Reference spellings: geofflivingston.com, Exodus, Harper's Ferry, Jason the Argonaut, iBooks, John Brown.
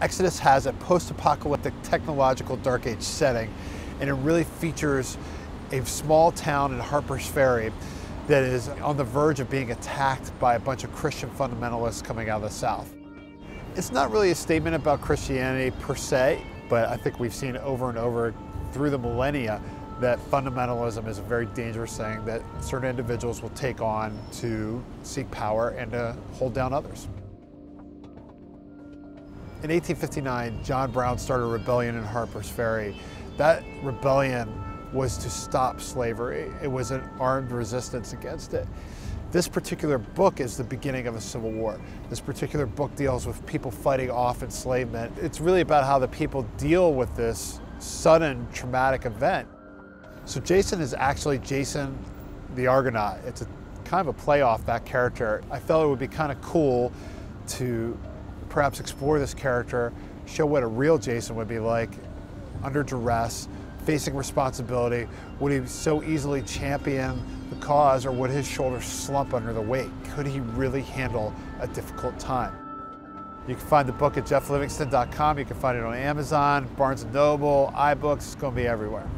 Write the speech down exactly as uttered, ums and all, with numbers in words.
Exodus has a post-apocalyptic technological dark age setting, and it really features a small town in Harper's Ferry that is on the verge of being attacked by a bunch of Christian fundamentalists coming out of the South. It's not really a statement about Christianity per se, but I think we've seen over and over through the millennia that fundamentalism is a very dangerous thing that certain individuals will take on to seek power and to hold down others. In eighteen fifty-nine, John Brown started a rebellion in Harper's Ferry. That rebellion was to stop slavery. It was an armed resistance against it. This particular book is the beginning of a civil war. This particular book deals with people fighting off enslavement. It's really about how the people deal with this sudden traumatic event. So Jason is actually Jason the Argonaut. It's a kind of a play off that character. I felt it would be kind of cool to perhaps explore this character, show what a real Jason would be like under duress, facing responsibility. Would he so easily champion the cause, or would his shoulders slump under the weight? Could he really handle a difficult time? You can find the book at geoff livingston dot com. You can find it on Amazon, Barnes and Noble, iBooks. It's going to be everywhere.